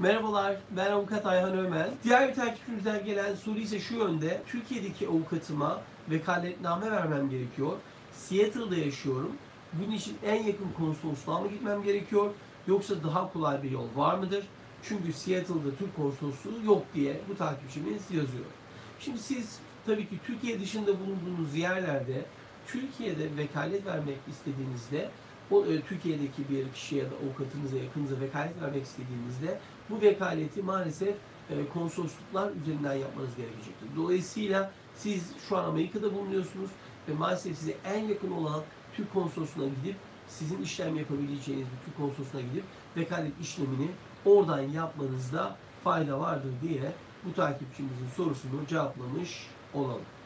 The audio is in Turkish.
Merhabalar, ben Avukat Ayhan Ögmen. Diğer bir takipçimizden gelen soru ise şu yönde. Türkiye'deki avukatıma vekaletname vermem gerekiyor. Seattle'da yaşıyorum. Bunun için en yakın konsolosluğa mı gitmem gerekiyor? Yoksa daha kolay bir yol var mıdır? Çünkü Seattle'da Türk konsolosluğu yok diye bu takipçimiz yazıyor. Şimdi siz tabii ki Türkiye dışında bulunduğunuz yerlerde Türkiye'de vekalet vermek istediğinizde Türkiye'deki bir kişiye ya da avukatınıza, yakınıza vekalet vermek istediğinizde bu vekaleti maalesef konsolosluklar üzerinden yapmanız gerekecektir. Dolayısıyla siz şu an Amerika'da bulunuyorsunuz ve maalesef size en yakın olan Türk konsolosluğuna gidip, sizin işlem yapabileceğiniz bir Türk konsolosluğuna gidip vekalet işlemini oradan yapmanızda fayda vardır diye bu takipçimizin sorusunu cevaplamış olalım.